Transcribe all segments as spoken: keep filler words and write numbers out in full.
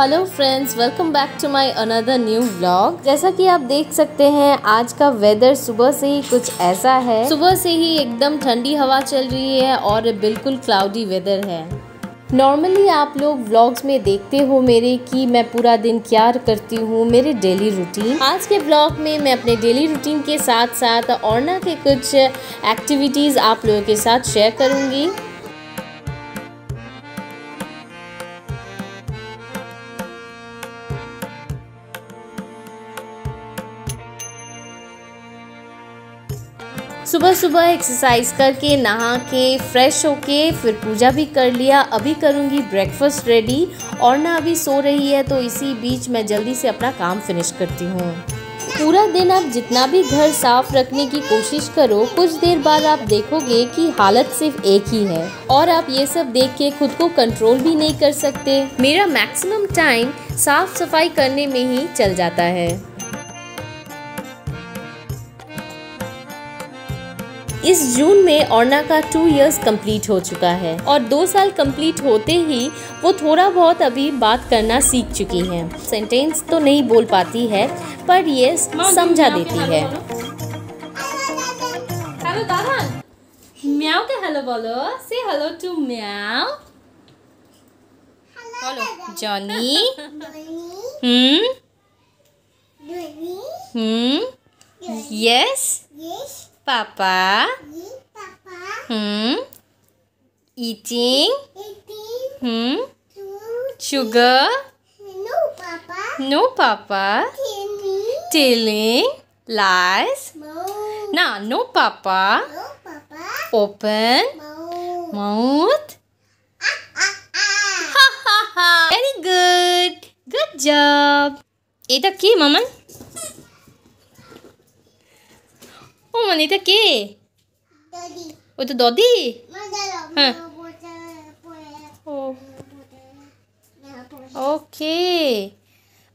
Hello friends, welcome back to my another new vlog. जैसा कि आप देख सकते हैं, आज का वेदर सुबह से ही कुछ ऐसा है। सुबह से ही एकदम ठंडी हवा चल रही है और बिल्कुल क्लाउडी वेदर है। नॉर्मली आप लोग व्लॉग्स में देखते हो मेरे कि मैं पूरा दिन क्या करती हूँ, मेरे डेली रूटीन। आज के व्लॉग में मैं अपने डेली रूटीन के साथ साथ औरना के कुछ एक्टिविटीज़ आप लोगों के साथ शेयर करूँगी। सुबह सुबह एक्सरसाइज करके, नहा के, फ्रेश होके, फिर पूजा भी कर लिया। अभी करूँगी ब्रेकफास्ट रेडी। और ना अभी सो रही है तो इसी बीच मैं जल्दी से अपना काम फिनिश करती हूँ। पूरा दिन आप जितना भी घर साफ रखने की कोशिश करो, कुछ देर बाद आप देखोगे कि हालत सिर्फ एक ही है और आप ये सब देख के खुद को कंट्रोल भी नहीं कर सकते। मेरा मैक्सिमम टाइम साफ सफाई करने में ही चल जाता है। इस जून में औरना का टू इयर्स कंप्लीट हो चुका है और दो साल कंप्लीट होते ही वो थोड़ा बहुत अभी बात करना सीख चुकी है। सेंटेंस तो नहीं बोल पाती है पर ये समझा देती है। हेलो दादा, म्याओ के हेलो बोलो, से hello to meow. Hello Johnny. Hmm hmm yes Papa, Papa, hmm, eating, eating, hmm, sugar, no Papa, no Papa, telling, telling lies, mouth, nah, no Papa, no Papa, open, mouth, mouth, ah ah ah, ha ha ha, very good, good job. Ita ki maman? ओ मनीता के दादी, वो तो दादी। हाँ okay.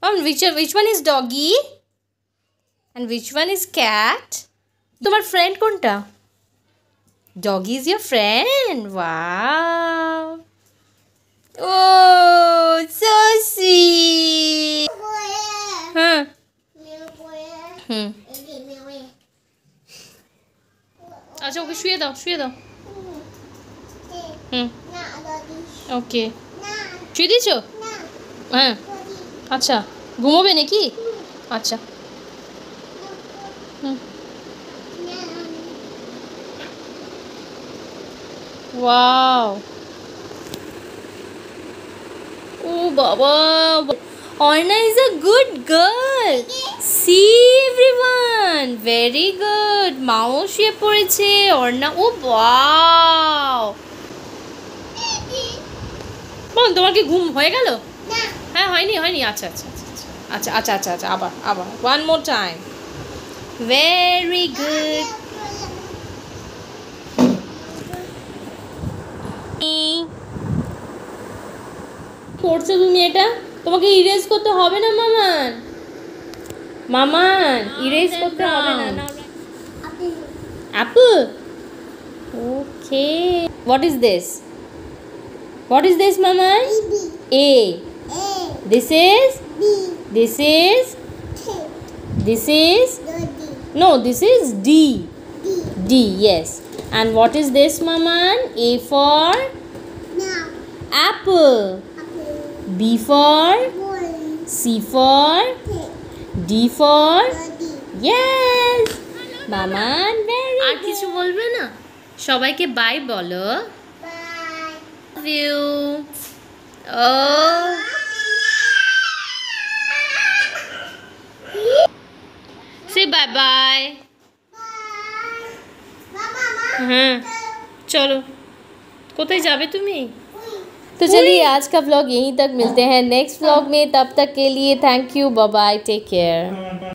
Um which which one is doggy and which one is cat? तुम्हार friend कौनटा? Doggy is your friend. Wow, oh so sweet. हाँ हम्म अच्छा ओके, शुए दाओ शुए दाओ। हम्म ओके शुए दीच। हाँ अच्छा घुमो बेने की। अच्छा वाव, ओ बाबा, औरना is a good girl. See everyone, very good. माओ शुए पड़ेছে औरना। ओ वाओ, মন তোমার কি ঘুম হয়ে গেল? না। হ্যাঁ হয়নি হয়নি। আচ্ছা আচ্ছা আচ্ছা আচ্ছা আচ্ছা আচ্ছা আবার আবার one more time. Very good. করছো তুমি এটা? তোমাকে ইরেজ করতে হবে না মামান। মামান ইরেজ করতে হবে না। আপু okay. What is this? What is this Maman? A A. This is B. This is K. This is D. No, this is D. D, yes. And what is this Maman? A for নাও। Apple. B for boy. C for K. D for daddy. Yes, Maman, very good. আর কিছু বলবে না? সবাইকে bye বলো। Bye. Love you. Oh. Say bye bye. Bye. হ্যাঁ চলো। কোথায় যাবে তুমি? तो चलिए आज का व्लॉग यहीं तक। मिलते हैं नेक्स्ट व्लॉग में, तब तक के लिए thank you, bye bye, take care.